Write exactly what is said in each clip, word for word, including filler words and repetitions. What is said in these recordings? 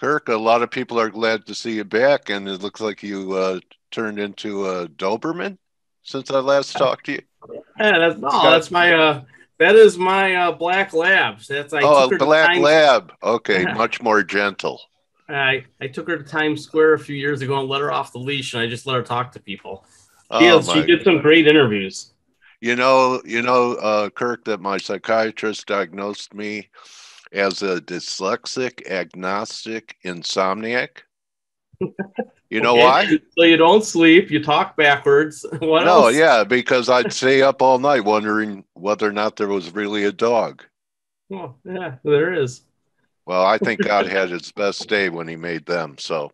Kirk, a lot of people are glad to see you back, and it looks like you uh, turned into a Doberman since I last talked to you. Yeah, that's, no, that's my uh, that is my uh, black lab. That's I oh, took her black to lab. Okay, much more gentle. I I took her to Times Square a few years ago and let her off the leash, and I just let her talk to people. Oh, yeah, she did God. some great interviews. You know, you know, uh, Kirk, that my psychiatrist diagnosed me as a dyslexic, agnostic, insomniac. You know okay. why? So you don't sleep. You talk backwards. What no, else? Yeah, because I'd stay up all night wondering whether or not there was really a dog. Well, yeah, there is. Well, I think God had his best day when he made them. So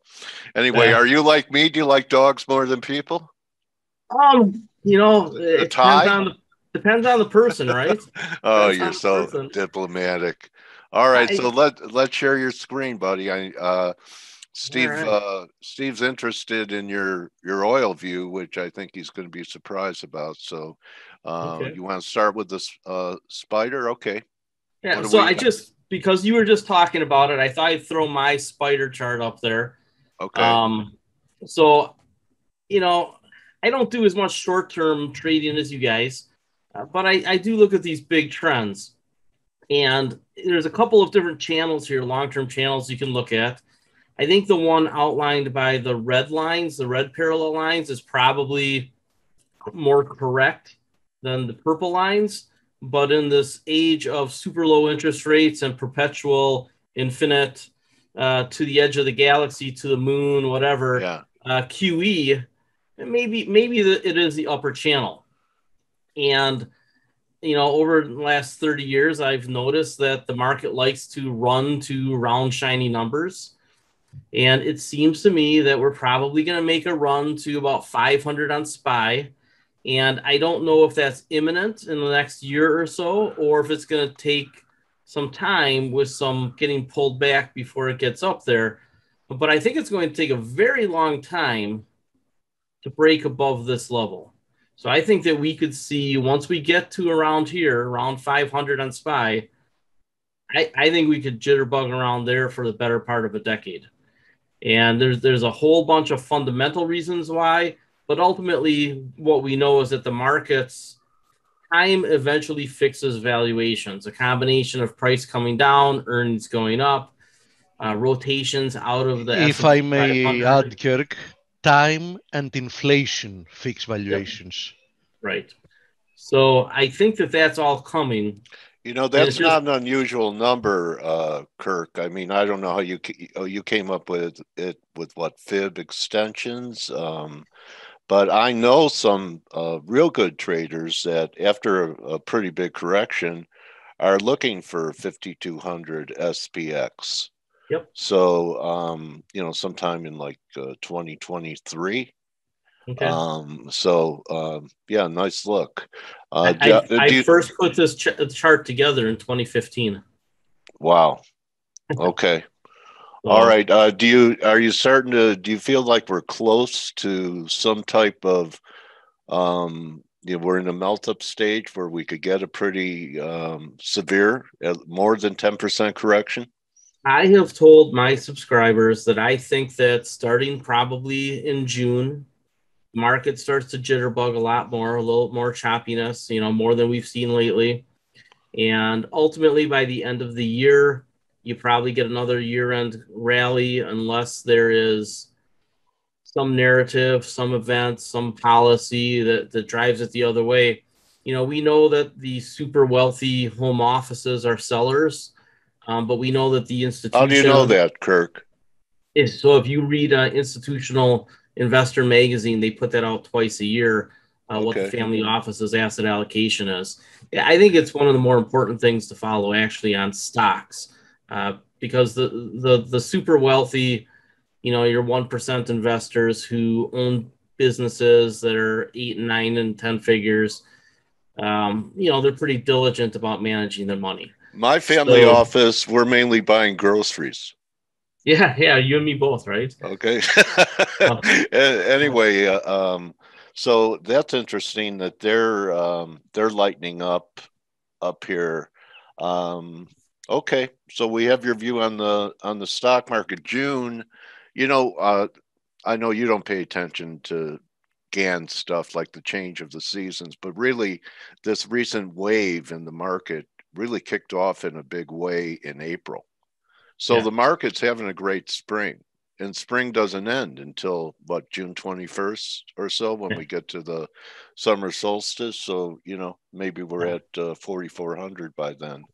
anyway, yeah. Are you like me? Do you like dogs more than people? Um, you know, it depends on, the, depends on the person, right? Oh, you're so diplomatic. All right, I, so let let's share your screen, buddy. I uh, Steve right. uh, Steve's interested in your your oil view, which I think he's going to be surprised about. So, uh, okay. you want to start with this uh, spider? Okay. Yeah. So I got? just because you were just talking about it, I thought I'd throw my spider chart up there. Okay. Um. So, you know. I don't do as much short-term trading as you guys, uh, but I, I do look at these big trends. And there's a couple of different channels here, long-term channels you can look at. I think the one outlined by the red lines, the red parallel lines, is probably more correct than the purple lines. But in this age of super low interest rates and perpetual infinite uh, to the edge of the galaxy, to the moon, whatever, yeah. uh, Q E... Maybe maybe the, it is the upper channel. And, you know, over the last thirty years, I've noticed that the market likes to run to round, shiny numbers. And it seems to me that we're probably going to make a run to about five hundred on S P Y. And I don't know if that's imminent in the next year or so, or if it's going to take some time with some getting pulled back before it gets up there. But I think it's going to take a very long time to break above this level. So I think that we could see, once we get to around here, around five hundred on S P Y, I, I think we could jitterbug around there for the better part of a decade. And there's, there's a whole bunch of fundamental reasons why, but ultimately what we know is that the markets, time eventually fixes valuations, a combination of price coming down, earnings going up, uh, rotations out of the... If I may add, Kirk, time and inflation fix valuations. Yep. Right. So I think that that's all coming. You know, that's not an unusual number, uh, Kirk. I mean, I don't know how you you came up with it with what F I B extensions, um, but I know some uh, real good traders that after a, a pretty big correction are looking for fifty-two hundred S P X. Yep. So, um, you know, sometime in like uh, twenty twenty-three. Okay. Um, so, um, yeah, nice look. Uh, I, I, do I you... first put this ch chart together in twenty fifteen. Wow. Okay. All um, right. Uh, do you are you starting to? Do you feel like we're close to some type of? Um, you know, we're in a melt-up stage where we could get a pretty um, severe, uh, more than ten percent correction. I have told my subscribers that I think that starting probably in June, the market starts to jitterbug a lot more, a little more choppiness, you know, more than we've seen lately. And ultimately, by the end of the year, you probably get another year-end rally unless there is some narrative, some event, some policy that, that drives it the other way. You know, we know that the super wealthy home offices are sellers. Um, but we know that the institution... How do you know that, Kirk? Is, so if you read uh, Institutional Investor Magazine, they put that out twice a year, uh, okay. what the family office's asset allocation is. Yeah, I think it's one of the more important things to follow, actually, on stocks. Uh, because the, the, the super wealthy, you know, your one percent investors who own businesses that are eight, nine, and ten figures, um, you know, they're pretty diligent about managing their money. My family so, office, we're mainly buying groceries. Yeah, yeah, you and me both, right? Okay. Anyway, uh, um, so that's interesting that they're um, they're lightening up up here. Um, Okay, so we have your view on the on the stock market. June, you know, uh, I know you don't pay attention to G A N stuff like the change of the seasons, but really this recent wave in the market really kicked off in a big way in April. So yeah. The market's having a great spring, and spring doesn't end until what, June twenty-first or so, when yeah. we get to the summer solstice. So, you know, maybe we're at uh, forty-four hundred by then.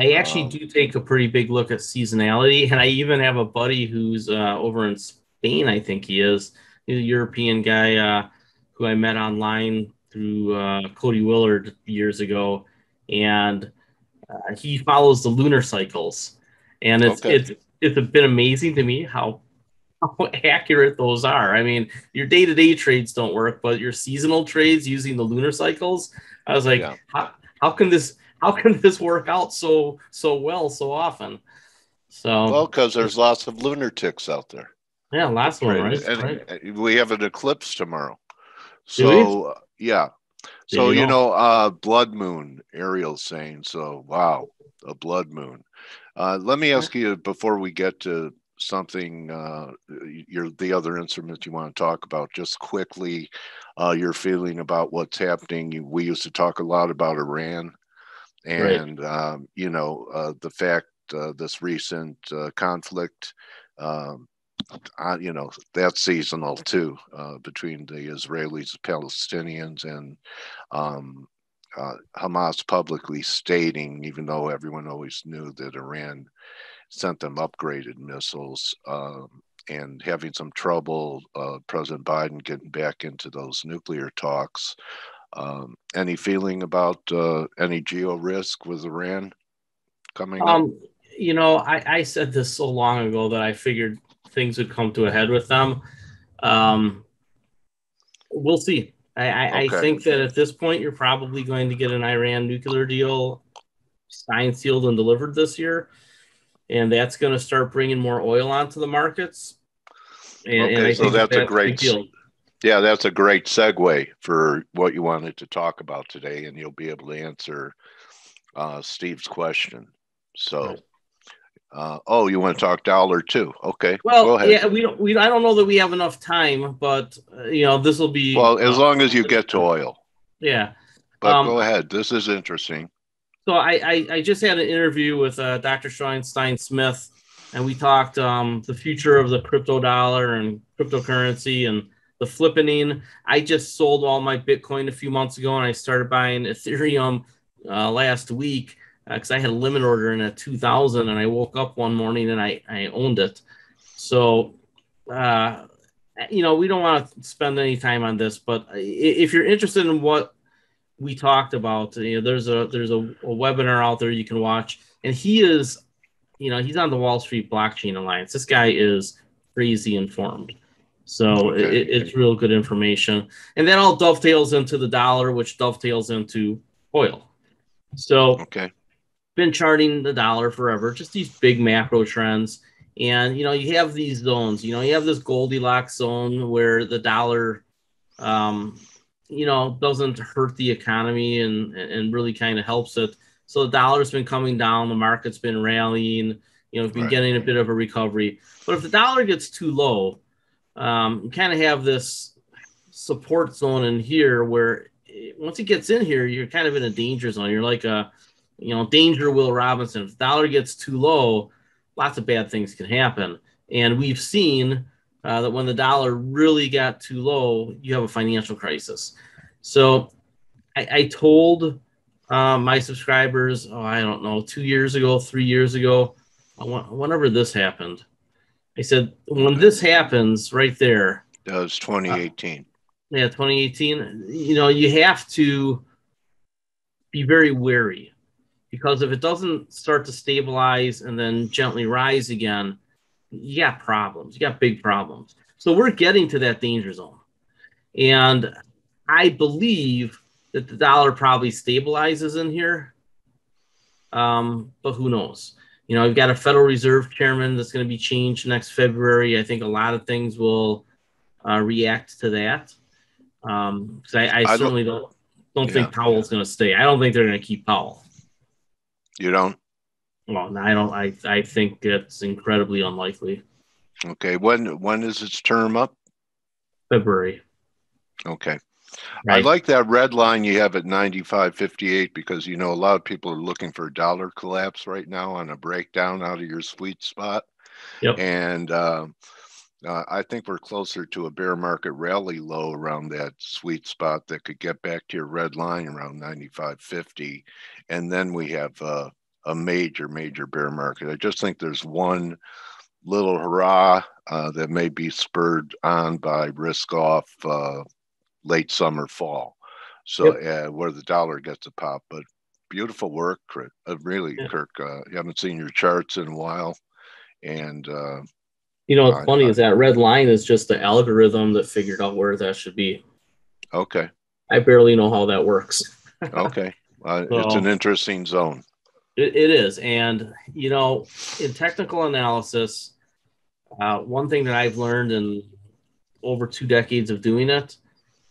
I actually um, do take a pretty big look at seasonality, and I even have a buddy who's uh, over in Spain, I think he is. He's a European guy uh, who I met online through uh, Cody Willard years ago, and uh, he follows the lunar cycles. And it's, okay. it's it's been amazing to me how, how accurate those are. I mean, your day-to-day trades don't work, but your seasonal trades using the lunar cycles, I was like, yeah. how, how can this... How can this work out so so well so often? So well, because there's lots of lunatics out there. Yeah, last one, right? And right. we have an eclipse tomorrow. So uh, yeah, so you know, you know uh, blood moon. Ariel's saying so. Wow, a blood moon. Uh, let me ask you before we get to something. Uh, your the other instruments you want to talk about, just quickly. Uh, your feeling about what's happening. You, we used to talk a lot about Iran. And, right. um, you know, uh, the fact uh, this recent uh, conflict, um, uh, you know, that's seasonal, too, uh, between the Israelis, Palestinians, and um, uh, Hamas publicly stating, even though everyone always knew that Iran sent them upgraded missiles, um, and having some trouble, uh, President Biden getting back into those nuclear talks. Um, any feeling about uh, any geo risk with Iran coming um, up? You know, I, I said this so long ago that I figured things would come to a head with them. Um, we'll see. I, I, okay. I think that at this point, you're probably going to get an Iran nuclear deal signed, sealed, and delivered this year. And that's going to start bringing more oil onto the markets. And, okay, and I so think that's, that's a great deal. Yeah, that's a great segue for what you wanted to talk about today, and you'll be able to answer uh, Steve's question. So, uh, oh, you want to talk dollar too? Okay. Well, go ahead. Yeah, we don't. We I don't know that we have enough time, but uh, you know, this will be well as um, long as you get to oil. Yeah. But um, go ahead. This is interesting. So I I, I just had an interview with uh, Doctor Sean Stein Smith, and we talked um, the future of the crypto dollar and cryptocurrency and the flippening. I just sold all my Bitcoin a few months ago, and I started buying Ethereum uh, last week because uh, I had a limit order in at two thousand, and I woke up one morning and I, I owned it. So, uh, you know, we don't want to spend any time on this, but if you're interested in what we talked about, you know, there's a there's a, a webinar out there you can watch, and he is, you know, he's on the Wall Street Blockchain Alliance. This guy is crazy informed. So okay. it, it's real good information. And that all dovetails into the dollar, which dovetails into oil. So okay. been charting the dollar forever, just these big macro trends. And, you know, you have these zones, you know, you have this Goldilocks zone where the dollar, um, you know, doesn't hurt the economy and, and really kind of helps it. So the dollar's been coming down. The market's been rallying. You know, we've been right. getting a bit of a recovery. But if the dollar gets too low, Um, you kind of have this support zone in here where it, once it gets in here, you're kind of in a danger zone. You're like a, you know, danger Will Robinson. If the dollar gets too low, lots of bad things can happen. And we've seen uh, that when the dollar really got too low, you have a financial crisis. So I, I told uh, my subscribers, oh, I don't know, two years ago, three years ago, whenever this happened, I said, when this happens right there. That was twenty eighteen. Uh, yeah, twenty eighteen. You know, you have to be very wary, because if it doesn't start to stabilize and then gently rise again, you got problems. You got big problems. So we're getting to that danger zone. And I believe that the dollar probably stabilizes in here, um, but who knows? You know, I've got a Federal Reserve chairman that's going to be changed next February. I think a lot of things will uh, react to that. Um, because I, I, I certainly don't don't, don't yeah. think Powell's going to stay. I don't think they're going to keep Powell. You don't? Well, I don't. I I think it's incredibly unlikely. Okay. When when is its term up? February. Okay. Right. I like that red line you have at ninety-five fifty-eight because, you know, a lot of people are looking for a dollar collapse right now on a breakdown out of your sweet spot. Yep. And uh, uh, I think we're closer to a bear market rally low around that sweet spot that could get back to your red line around ninety-five fifty. And then we have uh, a major, major bear market. I just think there's one little hurrah uh, that may be spurred on by risk off uh late summer, fall. So yep. uh, where the dollar gets a pop. But beautiful work, Kirk. Uh, really, yeah. Kirk. Uh, you haven't seen your charts in a while. And, uh, you know, what's I, funny I, is that red line is just the algorithm that figured out where that should be. Okay. I barely know how that works. Okay. Uh, so, it's an interesting zone. It, it is. And, you know, in technical analysis, uh, one thing that I've learned in over two decades of doing it,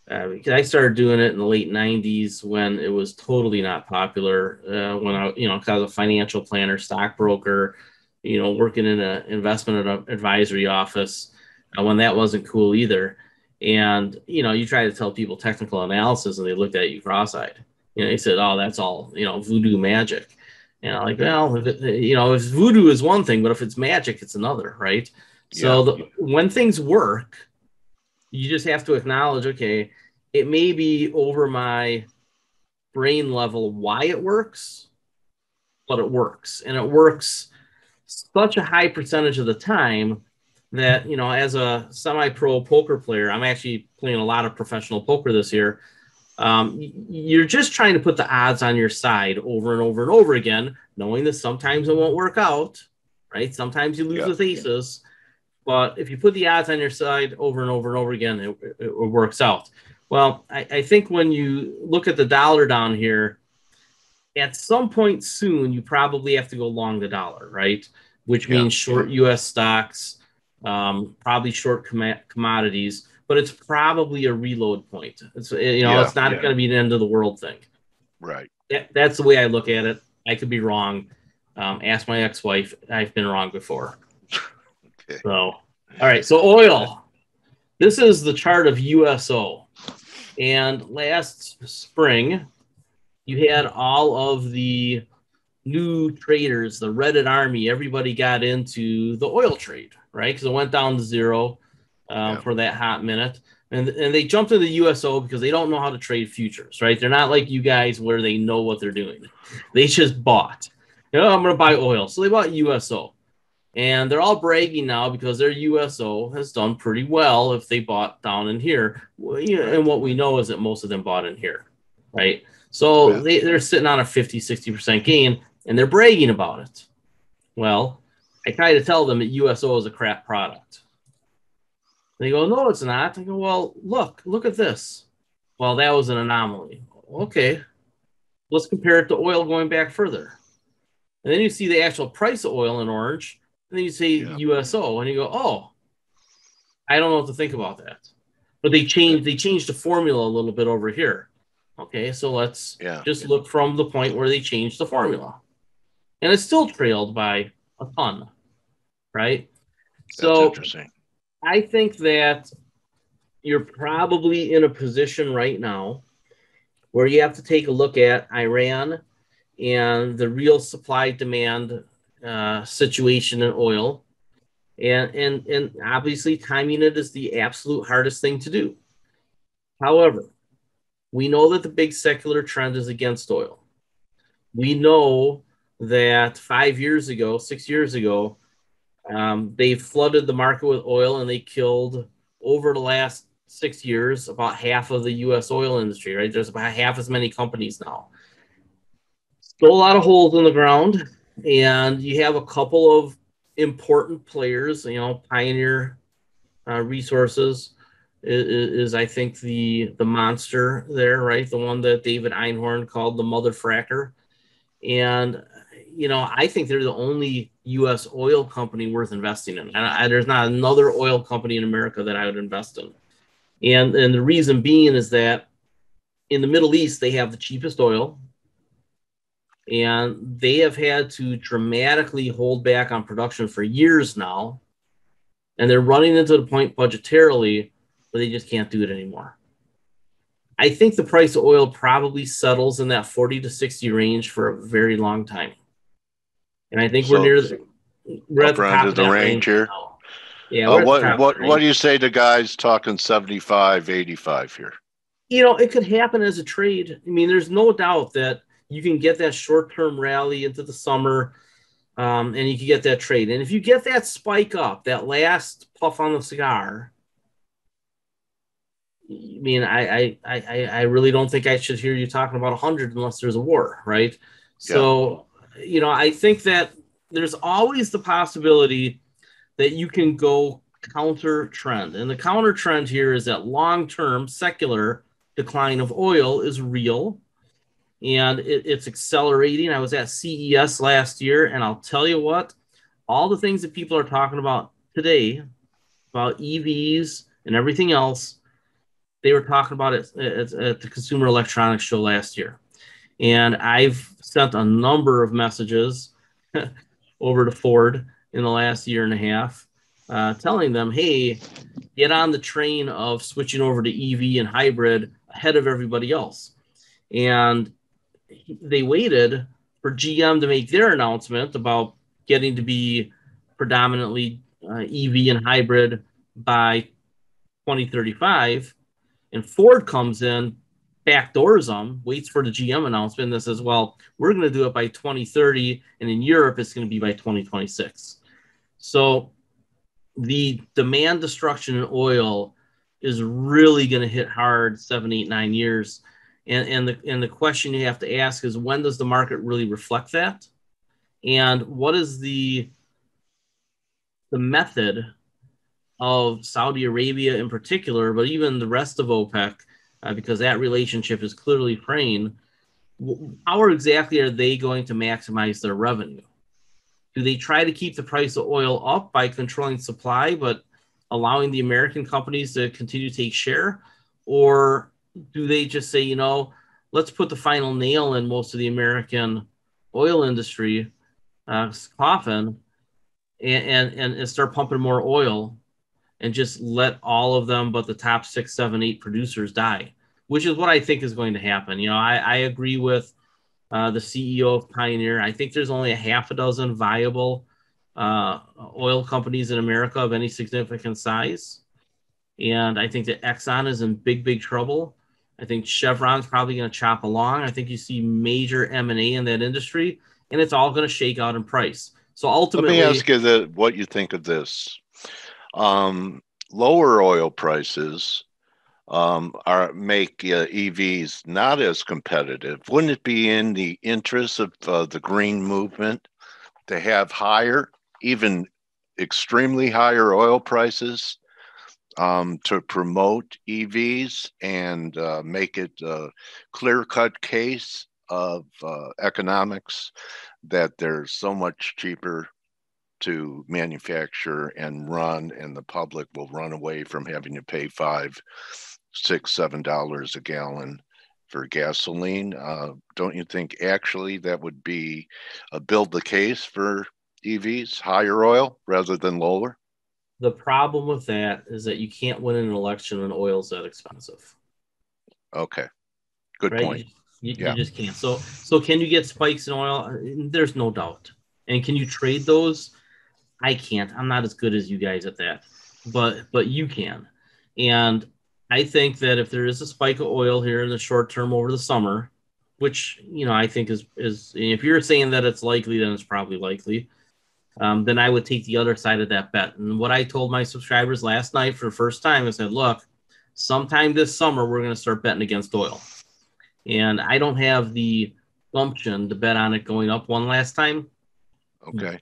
Uh, I started doing it in the late nineties when it was totally not popular. Uh, when I, you know, because I was a financial planner, stockbroker, you know, working in an investment advisory office uh, when that wasn't cool either. And you know, you try to tell people technical analysis, and they looked at you cross-eyed. You know, they said, "Oh, that's all, you know, voodoo magic." And I'm like, well, if it, you know, if voodoo is one thing, but if it's magic, it's another, right? Yeah. So the, when things work, you just have to acknowledge, okay, it may be over my brain level why it works, but it works. And it works such a high percentage of the time that, you know, as a semi-pro poker player, I'm actually playing a lot of professional poker this year. Um, you're just trying to put the odds on your side over and over and over again, knowing that sometimes it won't work out, right? Sometimes you lose yeah. with aces. But if you put the odds on your side over and over and over again, it, it, it works out. Well, I, I think when you look at the dollar down here, at some point soon, you probably have to go long the dollar, right? Which means yeah. short U S stocks, um, probably short com- commodities, but it's probably a reload point. It's, you know, yeah, it's not yeah. going to be an end of the world thing. Right. That, that's the way I look at it. I could be wrong. Um, ask my ex-wife. I've been wrong before. So, all right. So oil, this is the chart of U S O. And last spring, you had all of the new traders, the Reddit army, everybody got into the oil trade, right? Because it went down to zero um, yeah. for that hot minute. And, and they jumped into the U S O because they don't know how to trade futures, right? They're not like you guys where they know what they're doing. They just bought. You know, I'm going to buy oil. So they bought U S O. And they're all bragging now because their U S O has done pretty well if they bought down in here. And what we know is that most of them bought in here, right? So yeah. they, they're sitting on a fifty, sixty percent gain, and they're bragging about it. Well, I try to tell them that U S O is a crap product. They go, no, it's not. I go, well, look, look at this. Well, that was an anomaly. Okay, let's compare it to oil going back further. And then you see the actual price of oil in orange. And then you say yeah. U S O, and you go, oh, I don't know what to think about that. But they changed they changed the formula a little bit over here. Okay, so let's yeah. just yeah. look from the point where they changed the formula. And it's still trailed by a ton, right? That's so interesting. I think that you're probably in a position right now where you have to take a look at Iran and the real supply-demand uh situation in oil, and and and obviously timing it is the absolute hardest thing to do. However, we know that the big secular trend is against oil. We know that five years ago six years ago um they flooded the market with oil, and they killed, over the last six years, about half of the U S oil industry, right? There's about half as many companies now. Still a lot of holes in the ground. And you have a couple of important players, you know, Pioneer uh, Resources is, is, I think, the the monster there, right? The one that David Einhorn called the mother fracker. And, you know, I think they're the only U S oil company worth investing in. And I, there's not another oil company in America that I would invest in. And, and the reason being is that in the Middle East, they have the cheapest oil. and they have had to dramatically hold back on production for years now, and they're running into the point budgetarily where they just can't do it anymore. I think the price of oil probably settles in that forty to sixty range for a very long time. And I think so, we're near the, we're at the top of the range here. Now. Yeah. Uh, what what what do you say to guys talking seventy-five, eighty-five here? You know, it could happen as a trade. I mean, there's no doubt that you can get that short-term rally into the summer, um, and you can get that trade. And if you get that spike up, that last puff on the cigar, I mean, I, I, I, I really don't think I should hear you talking about one hundred unless there's a war, right? Yeah. So, you know, I think that there's always the possibility that you can go counter trend. And the counter trend here is that long-term secular decline of oil is real, and it, it's accelerating. I was at C E S last year, and I'll tell you what, all the things that people are talking about today, about E Vs and everything else, they were talking about it at the Consumer Electronics Show last year. And I've sent a number of messages over to Ford in the last year and a half, uh, telling them, hey, get on the train of switching over to E V and hybrid ahead of everybody else. And they waited for G M to make their announcement about getting to be predominantly uh, E V and hybrid by twenty thirty-five. And Ford comes in, backdoors them, waits for the G M announcement that says, well, we're going to do it by twenty thirty. And in Europe, it's going to be by twenty twenty-six. So the demand destruction in oil is really going to hit hard seven, eight, nine years. And, and, the, and the question you have to ask is, when does the market really reflect that? And what is the, the method of Saudi Arabia in particular, but even the rest of OPEC, uh, because that relationship is clearly fraying? How exactly are they going to maximize their revenue? Do they try to keep the price of oil up by controlling supply, but allowing the American companies to continue to take share? Or do they just say, you know, let's put the final nail in most of the American oil industry uh, coffin and, and, and start pumping more oil and just let all of them but the top six, seven, eight producers die, which is what I think is going to happen. You know, I, I agree with uh, the C E O of Pioneer. I think there's only a half a dozen viable uh, oil companies in America of any significant size. And I think that Exxon is in big, big trouble. I think Chevron's probably going to chop along. I think you see major M and A in that industry, and it's all going to shake out in price. So ultimately... Let me ask you the, what you think of this. Um, lower oil prices um, are make uh, E Vs not as competitive. Wouldn't it be in the interest of uh, the green movement to have higher, even extremely higher oil prices um, to promote E Vs and uh, make it a clear-cut case of uh, economics that they're so much cheaper to manufacture and run, and the public will run away from having to pay five, six, seven dollars a gallon for gasoline? Uh, don't you think actually that would be a build the case for E Vs, higher oil rather than lower? The problem with that is that you can't win an election when oil's that expensive. Okay, good right? point. You, you, yeah. you just can't. So, so can you get spikes in oil? There's no doubt. And can you trade those? I can't. I'm not as good as you guys at that, but but you can. And I think that if there is a spike of oil here in the short term over the summer, which, you know, I think is, is if you're saying that it's likely, then it's probably likely, um, then I would take the other side of that bet. And what I told my subscribers last night for the first time, I said, look, sometime this summer, we're going to start betting against oil. And I don't have the gumption to bet on it going up one last time. Okay.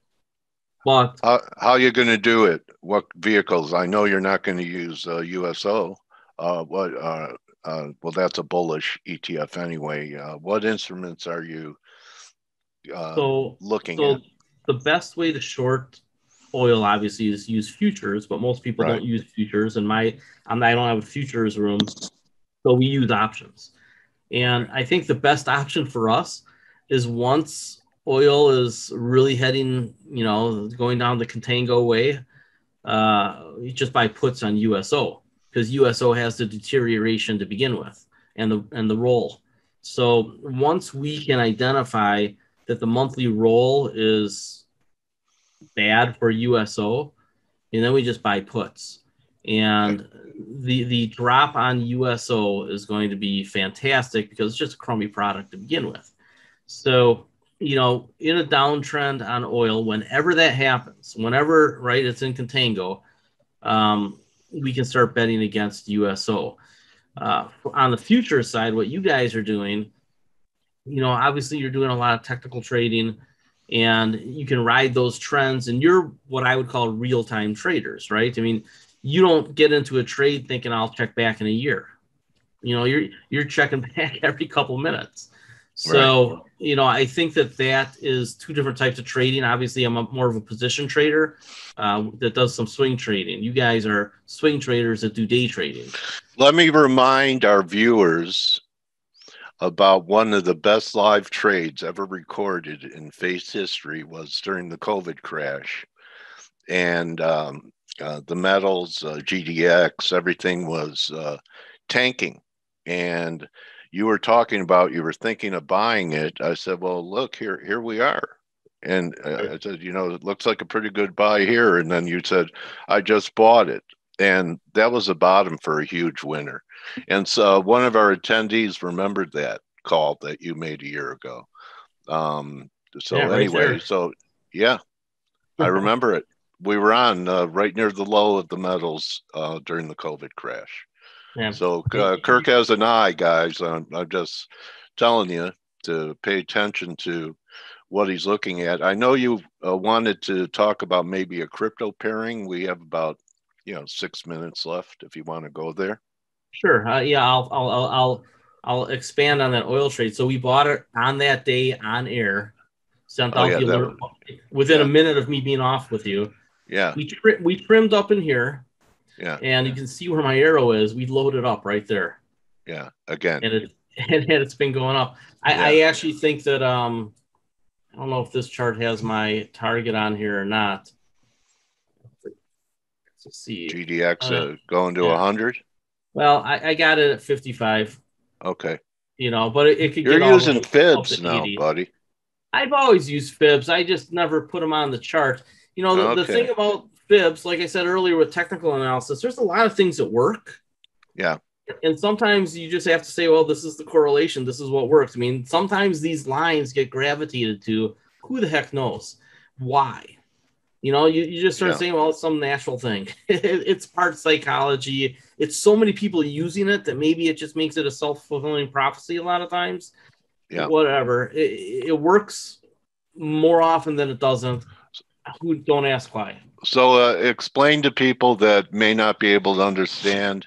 But how, how are you going to do it? What vehicles? I know you're not going to use uh, U S O. Uh, what? Uh, uh, well, that's a bullish E T F anyway. Uh, what instruments are you uh, so, looking so at? The best way to short oil, obviously, is use futures, but most people right. don't use futures. And my, I'm, I don't have a futures room, so we use options. And I think the best option for us is once oil is really heading, you know, going down the contango way, uh, just buy puts on U S O, because U S O has the deterioration to begin with and the, and the roll. So once we can identify that the monthly roll is bad for U S O, and then we just buy puts. And the the drop on U S O is going to be fantastic because it's just a crummy product to begin with. So, you know, in a downtrend on oil, whenever that happens, whenever, right, it's in contango, um, we can start betting against U S O. Uh, on the future side, what you guys are doing, you know, obviously you're doing a lot of technical trading, and you can ride those trends, and you're what I would call real-time traders, right? I mean, you don't get into a trade thinking I'll check back in a year. You know, you're you're checking back every couple minutes. So, right. You know, I think that that is two different types of trading. Obviously, I'm a, more of a position trader uh, that does some swing trading. You guys are swing traders that do day trading. Let me remind our viewers about one of the best live trades ever recorded in F I B S history was during the COVID crash. And, um, Uh, the metals, uh, G D X, everything was uh, tanking. And you were talking about, you were thinking of buying it. I said, well, look, here here we are. And uh, I said, you know, it looks like a pretty good buy here. And then you said, I just bought it. And that was the bottom for a huge winner. And so one of our attendees remembered that call that you made a year ago. Um, so yeah, anyway, right so yeah, I remember it. We were on uh, right near the low of the metals uh, during the COVID crash. Yeah. So uh, Kirk has an eye, guys. I'm, I'm just telling you to pay attention to what he's looking at. I know you uh, wanted to talk about maybe a crypto pairing. We have about, you know, six minutes left if you want to go there. Sure. Uh, yeah, I'll, I'll, I'll, I'll expand on that oil trade. So we bought it on that day on air. Sent oh, out yeah, the alert within yeah. a minute of me being off with you. Yeah, we tri we trimmed up in here. Yeah, and you can see where my arrow is. We loaded up right there. Yeah, again, and it and it's been going up. I, yeah. I actually think that um, I don't know if this chart has my target on here or not. Let's see. G D X uh, uh, going to a yeah. hundred. Well, I, I got it at fifty-five. Okay. You know, but it, it could. You're get using F I B S now, eighty. Buddy. I've always used F I B S. I just never put them on the chart. You know, the, okay. the thing about F I B S, like I said earlier with technical analysis, there's a lot of things that work. Yeah. And sometimes you just have to say, well, this is the correlation. This is what works. I mean, sometimes these lines get gravitated to who the heck knows why. You know, you, you just start yeah. saying, well, it's some natural thing. It's part psychology. It's so many people using it that maybe it just makes it a self-fulfilling prophecy a lot of times. Yeah. Whatever. It, it works more often than it doesn't. Who don't ask why. So uh, explain to people that may not be able to understand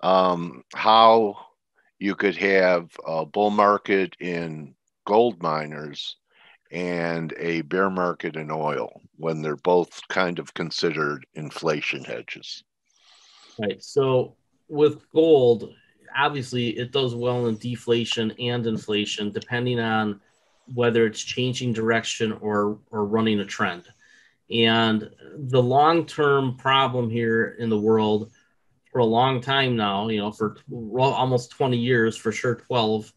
um, how you could have a bull market in gold miners and a bear market in oil when they're both kind of considered inflation hedges. Right. So with gold, obviously it does well in deflation and inflation, depending on whether it's changing direction or, or running a trend. And the long-term problem here in the world for a long time now, you know, for almost twenty years, for sure twelve,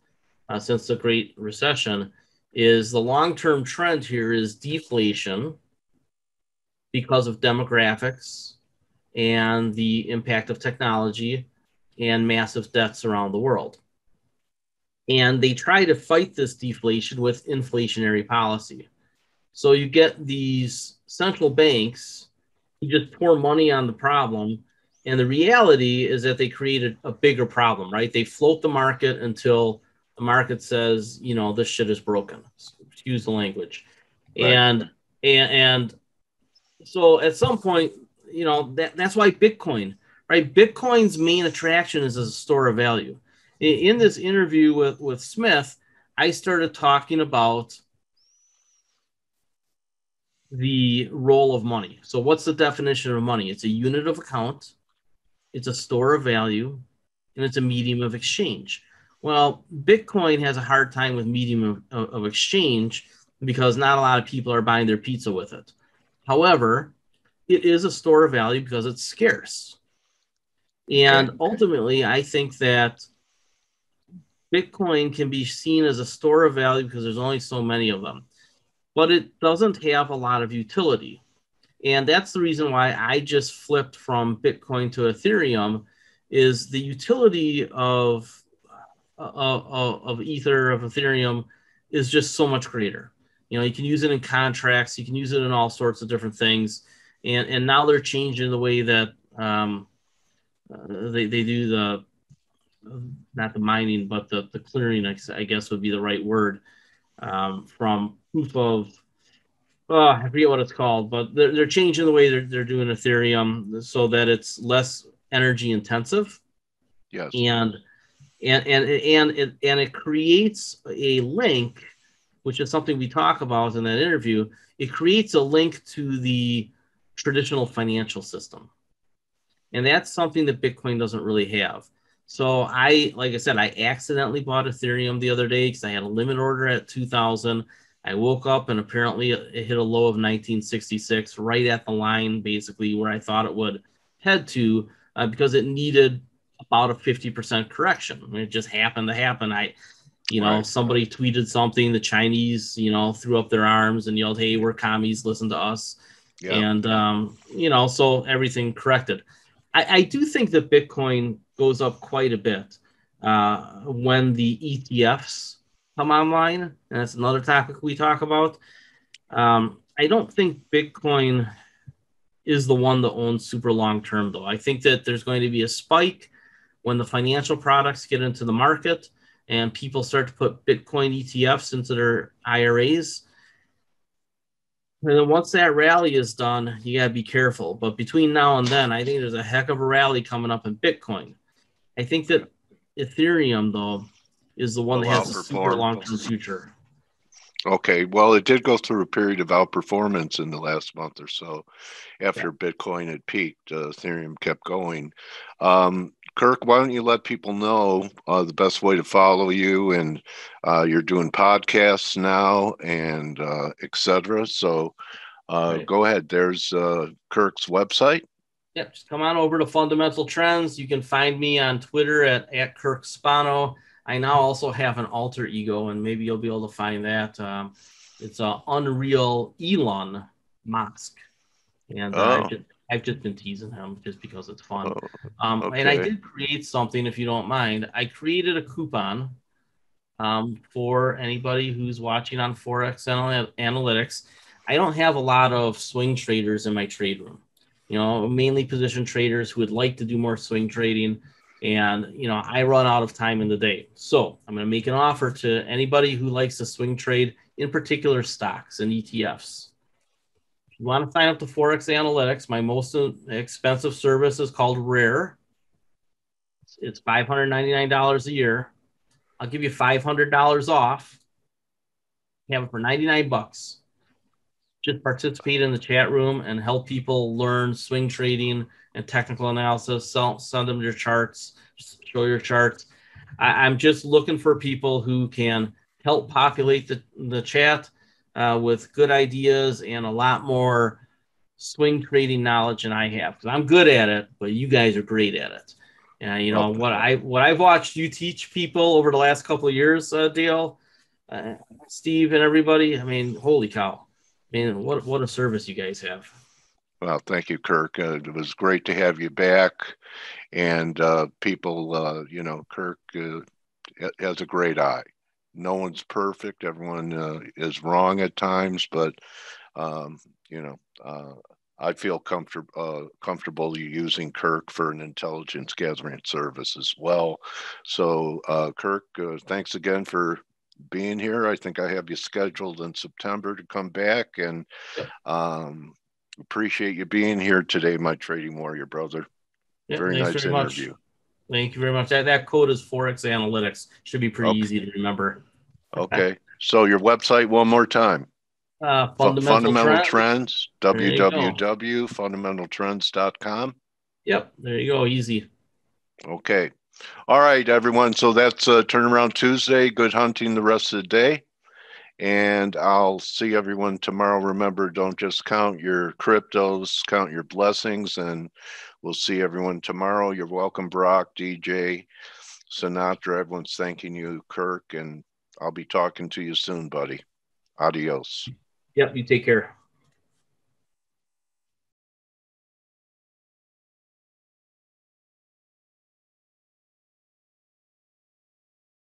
uh, since the Great Recession, is the long-term trend here is deflation because of demographics and the impact of technology and massive debts around the world. And they try to fight this deflation with inflationary policy. So you get these central banks who just pour money on the problem. And the reality is that they created a bigger problem, right? They float the market until the market says, you know, this shit is broken. Excuse the language. Right. And, and and so at some point, you know, that, that's why Bitcoin, right? Bitcoin's main attraction is as a store of value. In this interview with, with Smith, I started talking about the role of money. So what's the definition of money? It's a unit of account, it's a store of value, and it's a medium of exchange. Well, Bitcoin has a hard time with medium of, of exchange because not a lot of people are buying their pizza with it. However, it is a store of value because it's scarce. And ultimately, I think that Bitcoin can be seen as a store of value because there's only so many of them, but it doesn't have a lot of utility. And that's the reason why I just flipped from Bitcoin to Ethereum, is the utility of, of, of Ether, of Ethereum is just so much greater. You know, you can use it in contracts, you can use it in all sorts of different things. And, and now they're changing the way that um, uh, they, they do the, not the mining, but the, the clearing, I guess would be the right word, um, from proof of, oh, I forget what it's called, but they're, they're changing the way they're, they're doing Ethereum so that it's less energy intensive. Yes. And, and, and, and, it, and it creates a link, which is something we talk about in that interview. It creates a link to the traditional financial system. And that's something that Bitcoin doesn't really have. So I, like I said, I accidentally bought Ethereum the other day because I had a limit order at two thousand. I woke up and apparently it hit a low of nineteen sixty-six, right at the line, basically where I thought it would head to, uh, because it needed about a fifty percent correction. I mean, it just happened to happen. I, you know, right. Somebody tweeted something, the Chinese, you know, threw up their arms and yelled, "Hey, we're commies, listen to us." Yeah. And, um, you know, so everything corrected. I, I do think that Bitcoin goes up quite a bit uh, when the E T Fs come online. And that's another topic we talk about. Um, I don't think Bitcoin is the one that owns super long term, though. I think that there's going to be a spike when the financial products get into the market and people start to put Bitcoin E T Fs into their I R As. And then once that rally is done, you got to be careful. But between now and then, I think there's a heck of a rally coming up in Bitcoin. I think that Ethereum, though, is the one that has a super long-term future. Okay. Well, it did go through a period of outperformance in the last month or so. After yeah. Bitcoin had peaked, uh, Ethereum kept going. Um, Kirk, why don't you let people know uh, the best way to follow you, and uh, you're doing podcasts now, and uh, et cetera. So uh, right. Go ahead. There's uh, Kirk's website. Yep. Just come on over to Fundamental Trends. You can find me on Twitter at, at Kirk Spano. I now also have an alter ego, and maybe you'll be able to find that. Um, it's uh, Unreal Elon Musk. And oh. uh, I just, I've just been teasing him just because it's fun. Oh, um, okay. And I did create something, if you don't mind. I created a coupon um, for anybody who's watching on Forex Analytics. I don't have a lot of swing traders in my trade room, you know, mainly position traders who would like to do more swing trading. And, you know, I run out of time in the day. So I'm going to make an offer to anybody who likes to swing trade, in particular stocks and E T Fs. You want to sign up to Forex Analytics. My most expensive service is called Rare. It's five hundred ninety-nine dollars a year. I'll give you five hundred dollars off. Have it for ninety-nine bucks. Just participate in the chat room and help people learn swing trading and technical analysis. So send them your charts, show your charts. I, I'm just looking for people who can help populate the, the chat Uh, with good ideas and a lot more swing trading knowledge than I have, because I'm good at it, but you guys are great at it. And uh, you know what I what I've watched you teach people over the last couple of years, uh, Dale, uh, Steve, and everybody. I mean, holy cow! I mean, what what a service you guys have. Well, thank you, Kirk. Uh, it was great to have you back, and uh, people, uh, you know, Kirk uh, has a great eye. No one's perfect. Everyone uh, is wrong at times, but um, you know, uh, I feel comfortable uh, comfortable using Kirk for an intelligence gathering service as well. So, uh, Kirk, uh, thanks again for being here. I think I have you scheduled in September to come back, and yeah. um, appreciate you being here today, my trading warrior brother. Yeah, very nice very interview. Much. Thank you very much. That, that code is Forex Analytics. Should be pretty okay. easy to remember. Okay. So your website one more time. Uh, Fundamental, Fundamental Trends. Trends w w w dot fundamental trends dot com. Yep. There you go. Easy. Okay. All right, everyone. So that's uh, Turnaround Tuesday. Good hunting the rest of the day. And I'll see everyone tomorrow. Remember, don't just count your cryptos, count your blessings. And we'll see everyone tomorrow. You're welcome, Brock, D J, Sinatra. Everyone's thanking you, Kirk. And I'll be talking to you soon, buddy. Adios. Yep, you take care.